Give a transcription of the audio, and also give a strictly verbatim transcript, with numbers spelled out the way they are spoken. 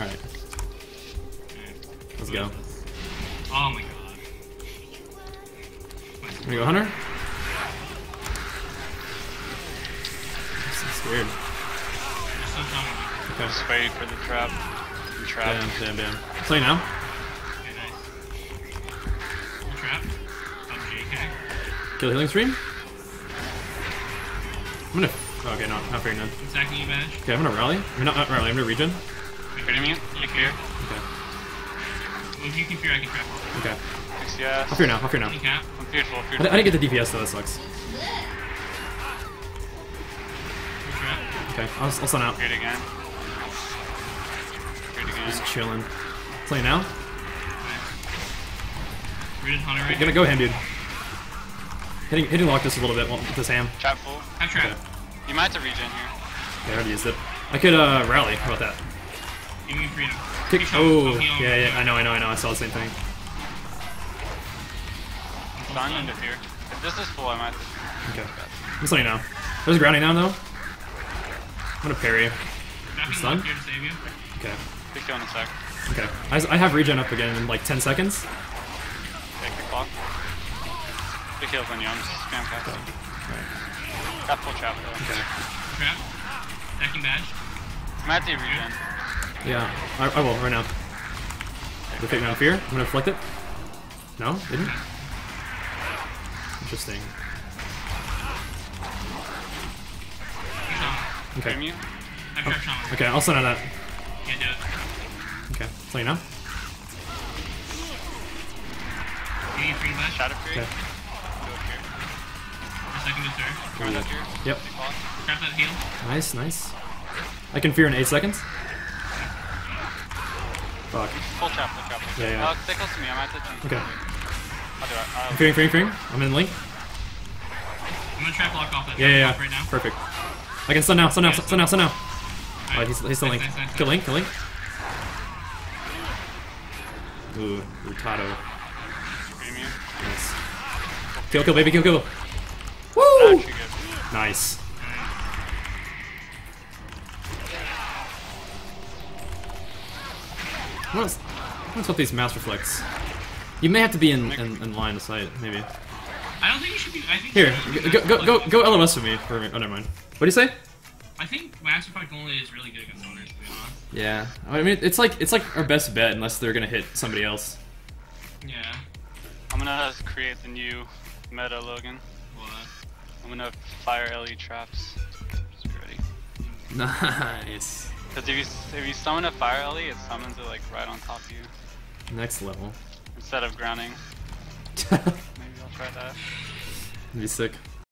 Alright. Let's go. Oh my god. I'm gonna go Hunter. That's so weird. Okay. Just wait for the trap. The trap. Damn, damn, damn. Play now. Okay, nice. The trap. J K. Kill the healing stream. I'm gonna. Oh, okay, no, not very none. Attacking you, man. Okay, I'm gonna rally. I'm not, not rally. I'm gonna regen. You're hitting me? You fear? Okay. Well, if you can fear, I can trap. Okay. Yes. I'll fear now, I'll fear now. You can't. I'm fearful, I'm fearful. I, I didn't get the D P S though, that sucks. Okay, I'll, I'll stun out. Feared again. Feared again. Just chilling. Play now? Okay. Hunter right I'm gonna go ham, dude. Hitting, hitting lock this a little bit with this ham. Trap full. I'm trapped. Okay. You might have to regen here. Okay, I already used it. I could uh, rally. How about that? Give me freedom. Kick. Oh, yeah, yeah. I know, I know, I know. I saw the same thing. I'm done under here. If this is full, I might have to. Okay. I'm slowing now. There's a grounding now, though. I'm gonna parry. I'm stunned. Okay. Pick you on a sec. Okay. I, I have regen up again in like ten seconds. Take the clock. Big heals on you, I'm just spam casting. Okay. Got full trap though. Okay. Trap. Stacking badge. Might have to regen. Yeah, I, I will, right now. They're taking out fear. I'm gonna reflect it. No? Didn't? Interesting. Okay. Oh, okay, I'll send out that. Can't do it. Okay, play now. Getting a free blast. Shot of free. Okay. Second to third. Yep. Yep. Grab that heal. Nice, nice. I can fear in eight seconds. Fuck. Full trap, full trap. Yeah, yeah. Uh, stay close to me, I'm at the team. Okay. I'll do it. I'll fearing, fearing, fearing. I'm in link. I'm gonna trap lock off that. Yeah, yeah, yeah. Right now. Perfect. I can stun now, stun now, stun now, stun now. Alright, right, he's, he's still nice, link. Nice, nice, kill link, kill link. Ooh, Rutado. Nice. Kill, kill, baby, kill, kill. Woo! Nice. What's what's with these mass reflects? You may have to be in, in, in line of sight, maybe. I don't think you should be. I think here, you go, go go go L M S for me. For, oh, never mind. What do you say? I think mass reflect only is really good against owners, to be honest. Yeah, I mean it's like it's like our best bet unless they're gonna hit somebody else. Yeah. I'm gonna create the new meta, Logan. What? I'm gonna fire L E traps. Just be ready. Nice. Because if you, if you summon a fire L E, it summons it like right on top of you. Next level. Instead of grounding. Maybe I'll try that. That'd be sick.